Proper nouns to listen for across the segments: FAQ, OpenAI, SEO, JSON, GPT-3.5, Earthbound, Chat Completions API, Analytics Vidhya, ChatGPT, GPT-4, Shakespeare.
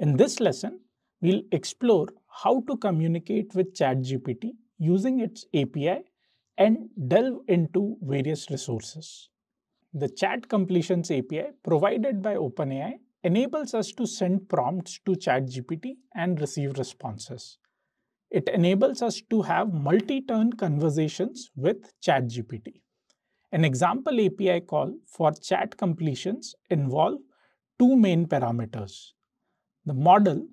In this lesson, we'll explore how to communicate with ChatGPT using its API and delve into various resources. The Chat Completions API provided by OpenAI enables us to send prompts to ChatGPT and receive responses. It enables us to have multi-turn conversations with ChatGPT. An example API call for chat completions involve two main parameters, the model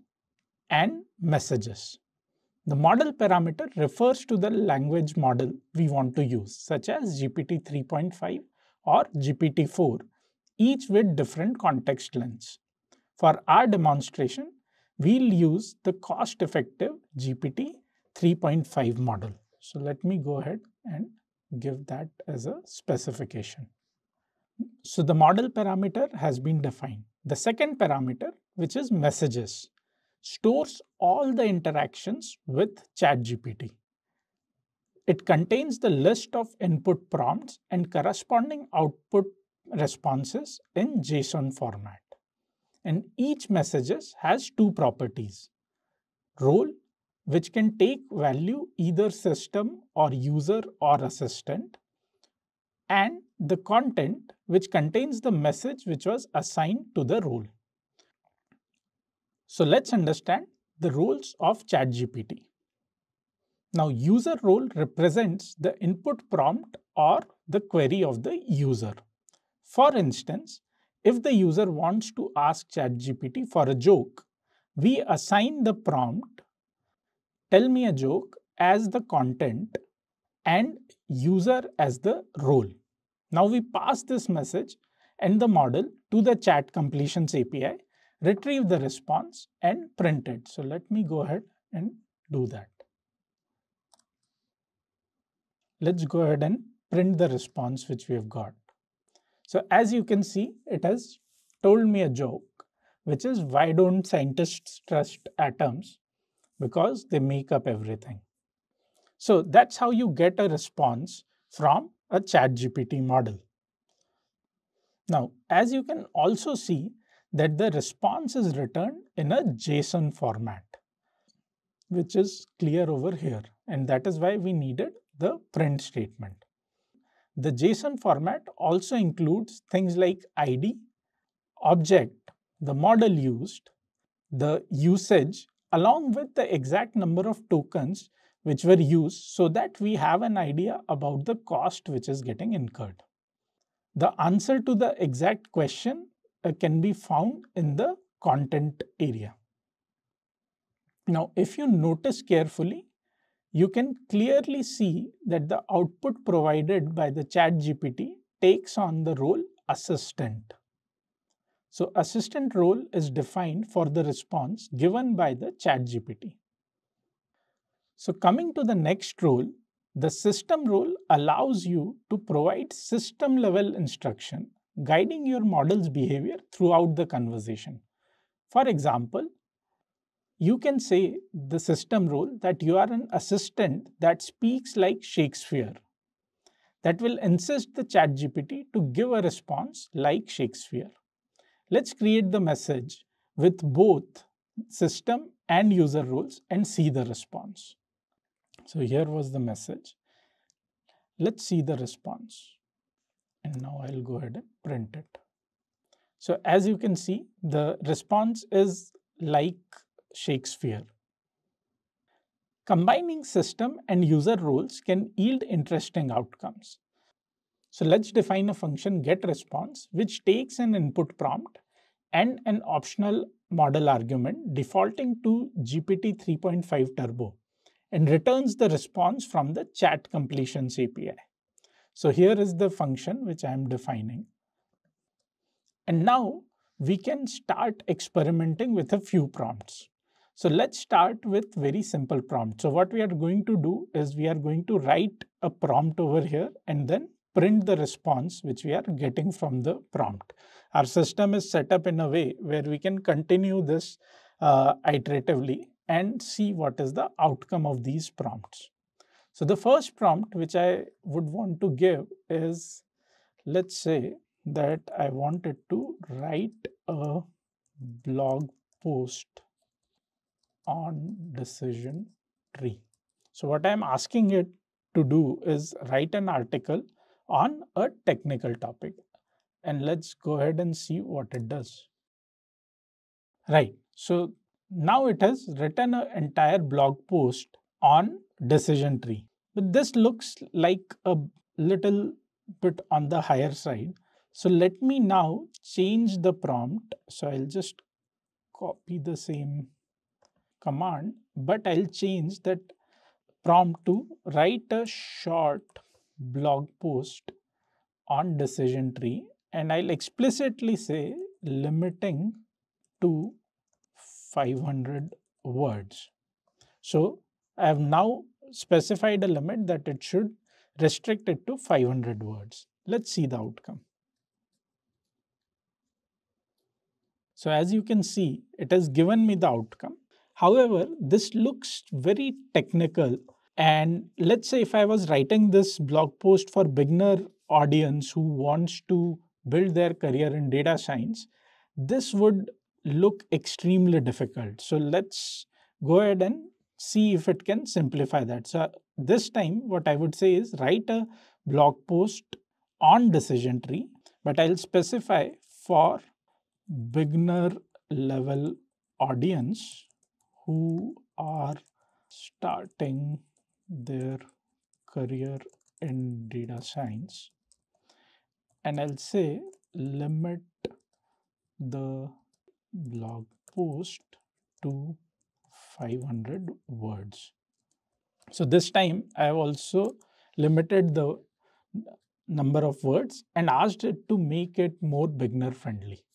and messages. The model parameter refers to the language model we want to use, such as GPT-3.5 or GPT-4, each with different context lengths. For our demonstration, we'll use the cost-effective GPT-3.5 model. So let me go ahead and give that as a specification. So the model parameter has been defined. The second parameter, which is messages, stores all the interactions with ChatGPT. It contains the list of input prompts and corresponding output responses in JSON format. And each messages has two properties: role, which can take value either system or user or assistant, and the content, which contains the message which was assigned to the role. So let's understand the roles of ChatGPT. Now, user role represents the input prompt or the query of the user. For instance, if the user wants to ask ChatGPT for a joke, we assign the prompt "Tell me a joke" as the content and user as the role. Now we pass this message and the model to the Chat Completions API, retrieve the response and print it. So let me go ahead and do that. Let's go ahead and print the response which we have got. So as you can see, it has told me a joke, which is why don't scientists trust atoms? Because they make up everything. So that's how you get a response from a ChatGPT model. Now, as you can also see that the response is returned in a JSON format, which is clear over here. And that is why we needed the print statement. The JSON format also includes things like ID, object, the model used, the usage, along with the exact number of tokens which were used, so that we have an idea about the cost which is getting incurred. The answer to the exact question can be found in the content area. Now, if you notice carefully, you can clearly see that the output provided by the ChatGPT takes on the role assistant. So assistant role is defined for the response given by the ChatGPT. So coming to the next role, the system role allows you to provide system level instruction, guiding your model's behavior throughout the conversation. For example, you can say the system role that you are an assistant that speaks like Shakespeare. That will insist the ChatGPT to give a response like Shakespeare. Let's create the message with both system and user roles and see the response. So here was the message. Let's see the response. And now I'll go ahead and print it. So as you can see, the response is like Shakespeare. Combining system and user roles can yield interesting outcomes. So let's define a function getResponse, which takes an input prompt and an optional model argument defaulting to GPT 3.5 Turbo and returns the response from the Chat Completions API. So here is the function which I am defining. And now we can start experimenting with a few prompts. So let's start with very simple prompts. So what we are going to do is we are going to write a prompt over here and then print the response which we are getting from the prompt. Our system is set up in a way where we can continue this iteratively and see what is the outcome of these prompts. So the first prompt which I would want to give is, let's say that I wanted to write a blog post on decision tree. So what I'm asking it to do is write an article on a technical topic, and let's go ahead and see what it does. Right, so now it has written an entire blog post on decision tree. But this looks like a little bit on the higher side. So let me now change the prompt. So I'll just copy the same command, but I'll change that prompt to write a short blog post on decision tree, and I'll explicitly say limiting to 500 words. So I have now specified a limit that it should restrict it to 500 words. Let's see the outcome. So as you can see, it has given me the outcome. However, this looks very technical, and let's say if I was writing this blog post for beginner audience who wants to build their career in data science, this would look extremely difficult. So let's go ahead and see if it can simplify that. So this time what I would say is write a blog post on decision tree, but I'll specify for beginner level audience who are starting their career in data science, and I'll say limit the blog post to 500 words. So this time I have also limited the number of words and asked it to make it more beginner friendly.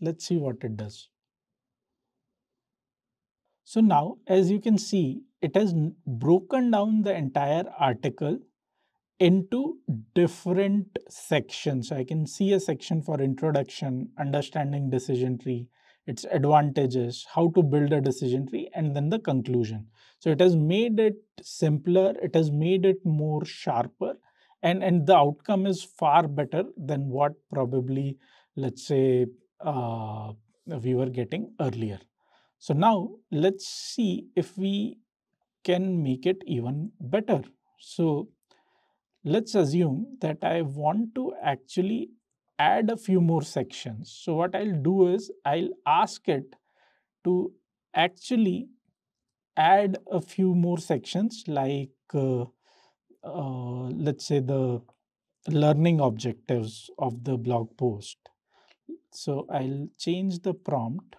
Let's see what it does. So now, as you can see, it has broken down the entire article into different sections. So I can see a section for introduction, understanding decision tree, its advantages, how to build a decision tree, and then the conclusion. So it has made it simpler, it has made it more sharper, and the outcome is far better than what probably, let's say, we were getting earlier. So now let's see if we can make it even better. So let's assume that I want to actually add a few more sections. So what I'll do is I'll ask it to actually add a few more sections, like let's say the learning objectives of the blog post. So I'll change the prompt.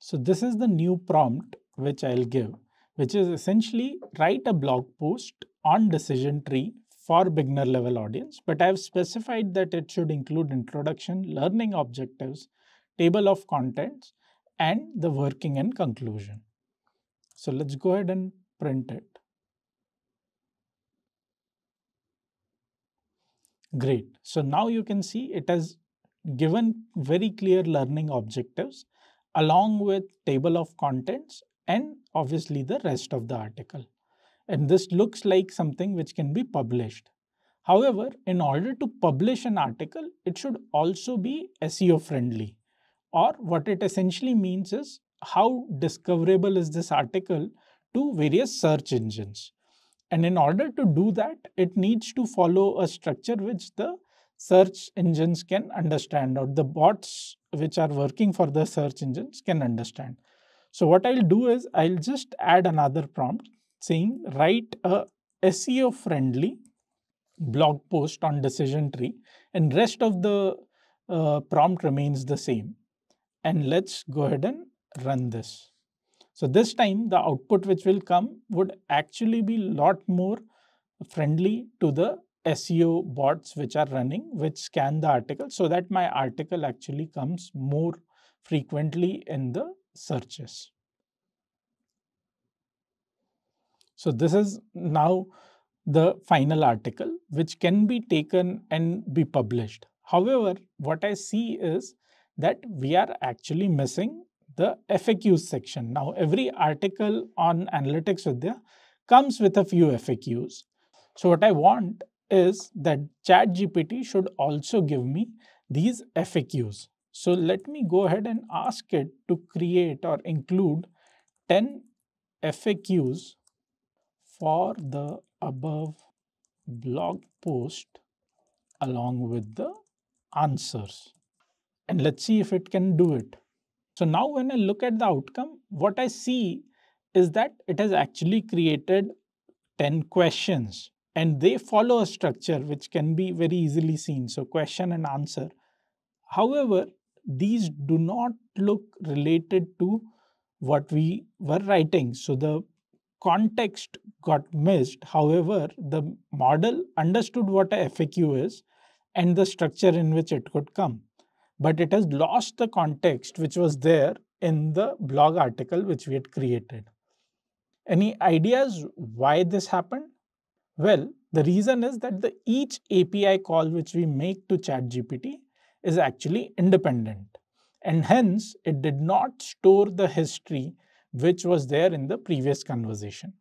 So this is the new prompt which I'll give, which is essentially write a blog post on decision tree for beginner level audience, but I have specified that it should include introduction, learning objectives, table of contents, and the working and conclusion. So let's go ahead and print it. Great. So now you can see it has given very clear learning objectives along with table of contents and obviously the rest of the article. And this looks like something which can be published. However, in order to publish an article, it should also be SEO friendly, or what it essentially means is how discoverable is this article to various search engines. And in order to do that, it needs to follow a structure which the search engines can understand, or the bots which are working for the search engines can understand. So what I'll do is I'll just add another prompt saying write a SEO friendly blog post on decision tree, and rest of the prompt remains the same. And let's go ahead and run this. So this time the output which will come would actually be a lot more friendly to the SEO bots which are running, which scan the article, so that my article actually comes more frequently in the searches. So this is now the final article which can be taken and be published. However, what I see is that we are actually missing the FAQ section. Now, every article on Analytics Vidhya comes with a few FAQs. So what I want is that ChatGPT should also give me these FAQs. So let me go ahead and ask it to create or include 10 FAQs for the above blog post along with the answers. And let's see if it can do it. So now when I look at the outcome, what I see is that it has actually created 10 questions and they follow a structure which can be very easily seen. So question and answer. However, these do not look related to what we were writing. So the context got missed. However, the model understood what a FAQ is and the structure in which it could come. But it has lost the context which was there in the blog article which we had created. Any ideas why this happened? Well, the reason is that each API call which we make to ChatGPT is actually independent. And hence, it did not store the history which was there in the previous conversation.